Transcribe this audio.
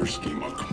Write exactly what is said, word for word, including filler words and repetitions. Frisky Muck.